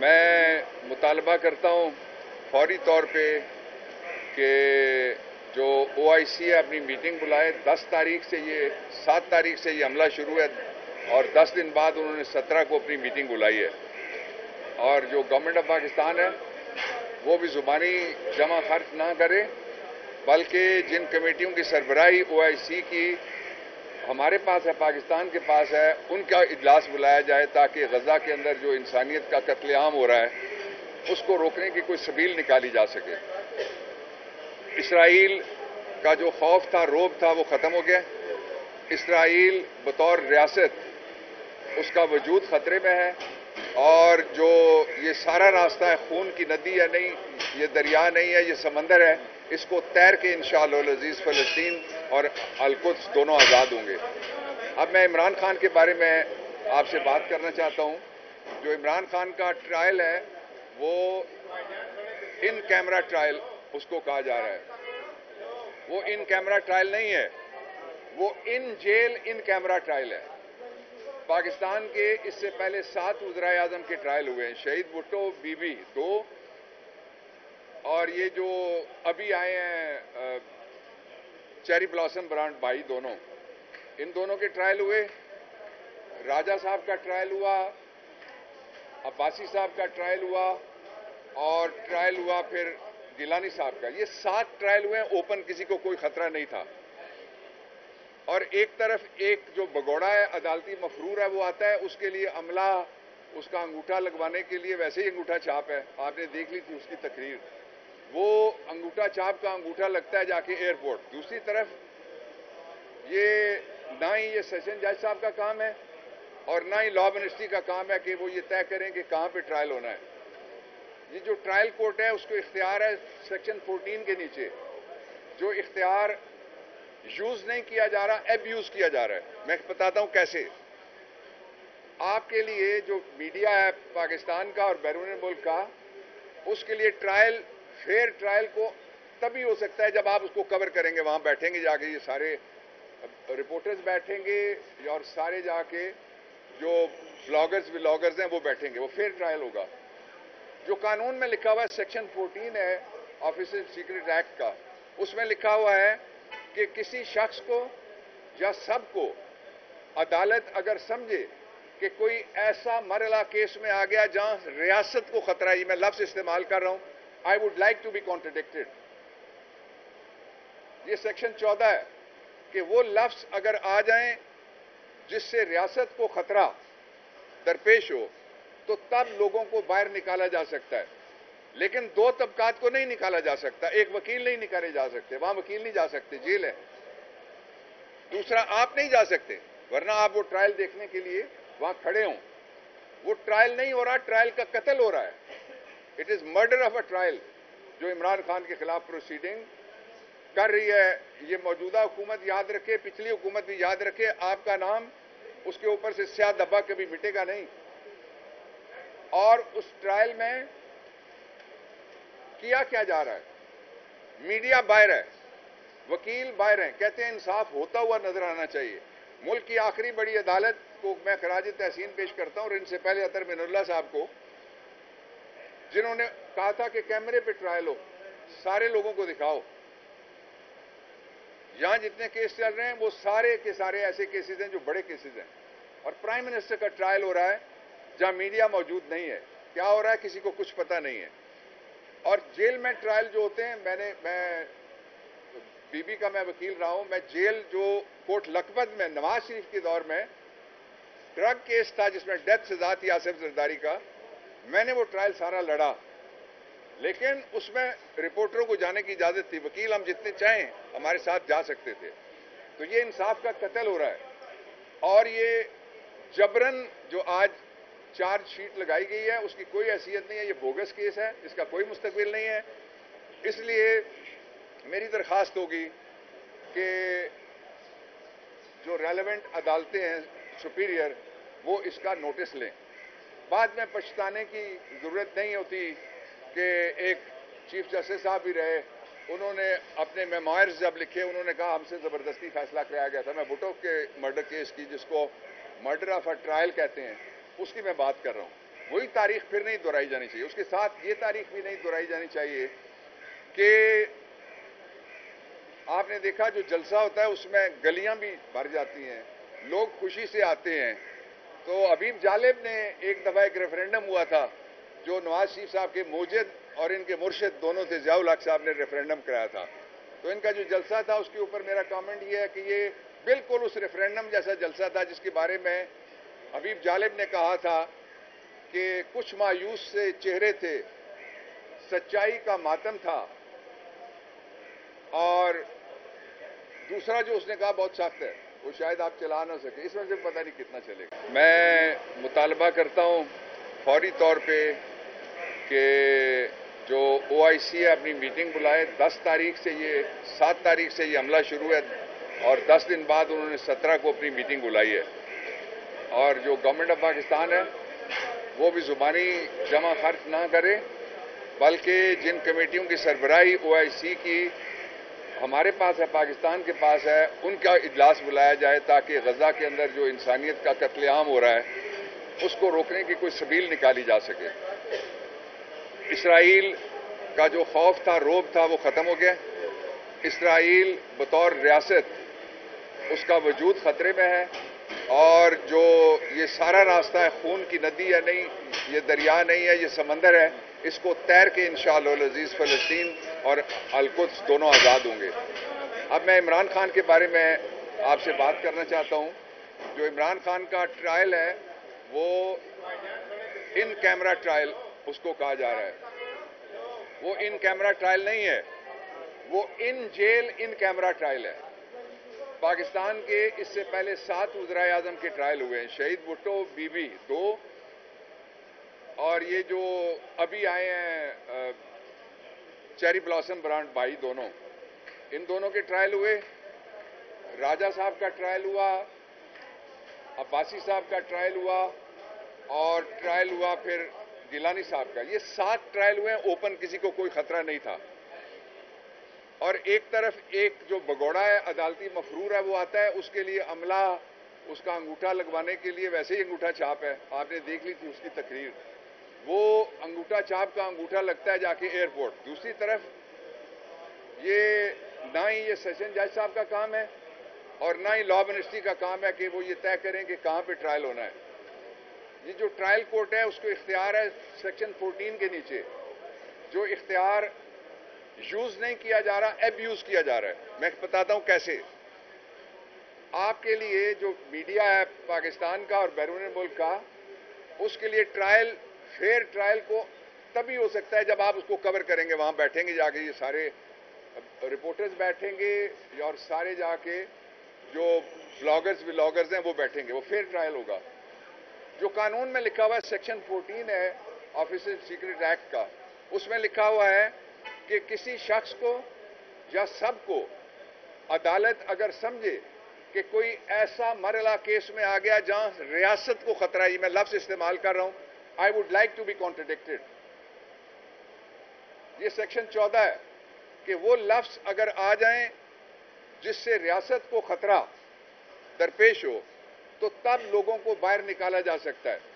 मैं मुतालबा करता हूँ फौरी तौर पे कि जो OIC है अपनी मीटिंग बुलाए। 10 तारीख से ये 7 तारीख से ये हमला शुरू है और 10 दिन बाद उन्होंने 17 को अपनी मीटिंग बुलाई है। और जो गवर्नमेंट ऑफ पाकिस्तान है वो भी ज़ुबानी जमा खर्च ना करे, बल्कि जिन कमेटियों की सरबराही OIC की हमारे पास है, पाकिस्तान के पास है, उनका इजलास बुलाया जाए ताकि गजा के अंदर जो इंसानियत का कत्लेआम हो रहा है उसको रोकने की कोई सबील निकाली जा सके। इसराइल का जो खौफ था, रोब था, वो ख़त्म हो गया। इसराइल बतौर रियासत उसका वजूद ख़तरे में है। और जो ये सारा रास्ता है, खून की नदी या नहीं, ये दरिया नहीं है, ये समंदर है, इसको तैर के इंशाअल्लाह अज़ीज़ फ़लस्तीन और अल-क़ुद्स दोनों आज़ाद होंगे। अब मैं इमरान खान के बारे में आपसे बात करना चाहता हूं। जो इमरान खान का ट्रायल है वो इन कैमरा ट्रायल उसको कहा जा रहा है। वो इन कैमरा ट्रायल नहीं है, वो in jail in camera trial है। पाकिस्तान के इससे पहले 7 वज़ीर आज़म के ट्रायल हुए हैं, शहीद भुट्टो, बीबी 2 और ये जो अभी आए हैं चेरी ब्लॉसम ब्रांड भाई, दोनों, इन दोनों के ट्रायल हुए। राजा साहब का ट्रायल हुआ, अब्बासी साहब का ट्रायल हुआ और ट्रायल हुआ फिर गिलानी साहब का। ये 7 ट्रायल हुए हैं ओपन, किसी को कोई खतरा नहीं था। और एक तरफ एक जो भगोड़ा है, अदालती मफरूर है, वो आता है, उसके लिए अमला उसका अंगूठा लगवाने के लिए, वैसे ही अंगूठा छाप है, आपने देख ली थी उसकी तकरीर, वो अंगूठा छाप का अंगूठा लगता है जाके एयरपोर्ट। दूसरी तरफ ये ना ही ये सेशन जज साहब का काम है और ना ही लॉ मिनिस्ट्री का काम है कि वो ये तय करें कि कहाँ पे ट्रायल होना है। ये जो ट्रायल कोर्ट है उसको इख्तियार है सेक्शन 14 के नीचे, जो इख्तियार यूज नहीं किया जा रहा, एब्यूज किया जा रहा है। मैं बताता हूं कैसे। आपके लिए जो मीडिया है पाकिस्तान का और बैरून मुल्क का, उसके लिए ट्रायल, फेयर ट्रायल को तभी हो सकता है जब आप उसको कवर करेंगे, वहां बैठेंगे जाके, ये सारे रिपोर्टर्स बैठेंगे और सारे जाके जो ब्लॉगर्स व्लॉगर्स हैं वो बैठेंगे, वो फेयर ट्रायल होगा। जो कानून में लिखा हुआ है सेक्शन 14 है ऑफिशियल सीक्रेट एक्ट का, उसमें लिखा हुआ है कि किसी शख्स को या सब को अदालत अगर समझे कि कोई ऐसा मरला केस में आ गया जहां रियासत को खतरा, ये मैं लफ्ज इस्तेमाल कर रहा हूं, I would like to be contradicted. ये सेक्शन 14 है कि वो लफ्ज अगर आ जाए जिससे रियासत को खतरा दरपेश हो तो तब लोगों को बाहर निकाला जा सकता है, लेकिन 2 तबकात को नहीं निकाला जा सकता। एक, वकील नहीं निकाले जा सकते, वहां वकील नहीं जा सकते, जेल है। दूसरा, आप नहीं जा सकते, वरना आप वो ट्रायल देखने के लिए वहां खड़े हों। वो ट्रायल नहीं हो रहा, ट्रायल का कत्ल हो रहा है। It is murder of a trial जो इमरान खान के खिलाफ प्रोसीडिंग कर रही है। ये मौजूदा हुकूमत याद रखे, पिछली हुकूमत भी याद रखे, आपका नाम उसके ऊपर से स्याह धब्बा कभी मिटेगा नहीं। और उस ट्रायल में किया क्या जा रहा है, मीडिया बाहर है, वकील बाहर हैं। कहते हैं इंसाफ होता हुआ नजर आना चाहिए। मुल्क की आखिरी बड़ी अदालत को मैं खराजे तहसीन पेश करता हूं, और इनसे पहले अतर मिनुल्ला साहब को, जिन्होंने कहा था कि कैमरे पे ट्रायल हो, सारे लोगों को दिखाओ। यहां जितने केस चल रहे हैं वो सारे के सारे ऐसे केसेज हैं जो बड़े केसेज हैं। और प्राइम मिनिस्टर का ट्रायल हो रहा है जहां मीडिया मौजूद नहीं है। क्या हो रहा है किसी को कुछ पता नहीं है। और जेल में ट्रायल जो होते हैं, मैं बीबी का मैं वकील रहा हूं, मैं जेल जो कोर्ट लखपत में नवाज शरीफ के दौर में ड्रग केस था जिसमें डेथ सजा थी आसिफ जरदारी का, मैंने वो ट्रायल सारा लड़ा, लेकिन उसमें रिपोर्टरों को जाने की इजाजत थी, वकील हम जितने चाहें हमारे साथ जा सकते थे। तो ये इंसाफ का कत्ल हो रहा है। और ये जबरन जो आज चार्जशीट लगाई गई है उसकी कोई हैसियत नहीं है, ये बोगस केस है, इसका कोई मुस्तकबिल नहीं है। इसलिए मेरी दरख्वास्त होगी कि जो रेलेवेंट अदालतें हैं सुपीरियर, वो इसका नोटिस लें। बाद में पछताने की ज़रूरत नहीं होती कि एक चीफ जस्टिस साहब भी रहे, उन्होंने अपने मेमोयर्स जब लिखे उन्होंने कहा हमसे ज़बरदस्ती फैसला कराया गया था। मैं भुट्टो के मर्डर केस की, जिसको मर्डर ऑफ अ ट्रायल कहते हैं, उसकी मैं बात कर रहा हूं। वही तारीख फिर नहीं दोहराई जानी चाहिए। उसके साथ ये तारीख भी नहीं दोहराई जानी चाहिए कि आपने देखा जो जलसा होता है उसमें गलियां भी भर जाती हैं, लोग खुशी से आते हैं। तो हबीब जालिब ने एक दफा एक रेफरेंडम हुआ था जो नवाज शरीफ साहब के मौजद और इनके मुर्शिद दोनों थे, ज़िया-उल-हक़ साहब ने रेफरेंडम कराया था। तो इनका जो जलसा था उसके ऊपर मेरा कमेंट ये है कि ये बिल्कुल उस रेफरेंडम जैसा जलसा था जिसके बारे में हबीब जालिब ने कहा था कि कुछ मायूस से चेहरे थे, सच्चाई का मातम था। और दूसरा जो उसने कहा बहुत सख्त है, वो शायद आप चला ना सके, इसमें से पता नहीं कितना चलेगा। मैं मुतालबा करता हूँ फौरी तौर पे कि जो OIC अपनी मीटिंग बुलाए। 10 तारीख से ये 7 तारीख से ये हमला शुरू है और 10 दिन बाद उन्होंने 17 को अपनी मीटिंग बुलाई है। और जो गवर्नमेंट ऑफ पाकिस्तान है वो भी जुबानी जमा खर्च ना करे, बल्कि जिन कमेटियों की सरबराही OIC की हमारे पास है, पाकिस्तान के पास है, उनका इजलास बुलाया जाए ताकि गजा के अंदर जो इंसानियत का कत्लेआम हो रहा है उसको रोकने की कोई सबील निकाली जा सके। इसराइल का जो खौफ था, रोब था, वो खत्म हो गया। इसराइल बतौर रियासत उसका वजूद खतरे में है। और जो ये सारा रास्ता है, खून की नदी है, नहीं ये दरिया नहीं है, ये समंदर है, इसको तैर के इंशाअल्लाह अज़ीज़ फ़लस्तीन और अल-क़ुद्स दोनों आज़ाद होंगे। अब मैं इमरान खान के बारे में आपसे बात करना चाहता हूँ। जो इमरान खान का ट्रायल है वो इन कैमरा ट्रायल उसको कहा जा रहा है, वो इन कैमरा ट्रायल नहीं है, वो in jail in camera trial है। पाकिस्तान के इससे पहले 7 वज़ीर आज़म के ट्रायल हुए हैं, शहीद भुट्टो बीबी 2 और ये जो अभी आए हैं चेरी ब्लॉसम ब्रांड भाई, दोनों इन दोनों के ट्रायल हुए। राजा साहब का ट्रायल हुआ, अब्बासी साहब का ट्रायल हुआ और ट्रायल हुआ फिर गिलानी साहब का। ये 7 ट्रायल हुए हैं ओपन, किसी को कोई खतरा नहीं था। और एक तरफ एक जो भगोड़ा है, अदालती मफरूर है, वो आता है, उसके लिए अमला उसका अंगूठा लगवाने के लिए, वैसे ही अंगूठा छाप है, आपने देख ली थी उसकी तकरीर, वो अंगूठा छाप का अंगूठा लगता है जाके एयरपोर्ट। दूसरी तरफ ये ना ही ये सेशन जज साहब का काम है और ना ही लॉ मिनिस्ट्री का काम है कि वो ये तय करें कि कहाँ पे ट्रायल होना है। ये जो ट्रायल कोर्ट है उसको इख्तियार है सेक्शन 14 के नीचे, जो इख्तियार यूज नहीं किया जा रहा, एब्यूज किया जा रहा है। मैं बताता हूँ कैसे। आपके लिए जो मीडिया है पाकिस्तान का और बैरून मुल्क का, उसके लिए ट्रायल, फेयर ट्रायल को तभी हो सकता है जब आप उसको कवर करेंगे, वहाँ बैठेंगे जाके, ये सारे रिपोर्टर्स बैठेंगे और सारे जाके जो ब्लॉगर्स व्लॉगर्स हैं वो बैठेंगे, वो फेयर ट्रायल होगा। जो कानून में लिखा हुआ है सेक्शन 14 है ऑफिशियल सीक्रेट एक्ट का, उसमें लिखा हुआ है कि किसी शख्स को या सब को अदालत अगर समझे कि कोई ऐसा मरला केस में आ गया जहां रियासत को खतरा है, मैं लफ्ज इस्तेमाल कर रहा हूं, I would like to be contradicted, ये सेक्शन 14 है कि वो लफ्ज अगर आ जाए जिससे रियासत को खतरा दरपेश हो, तो तब लोगों को बाहर निकाला जा सकता है।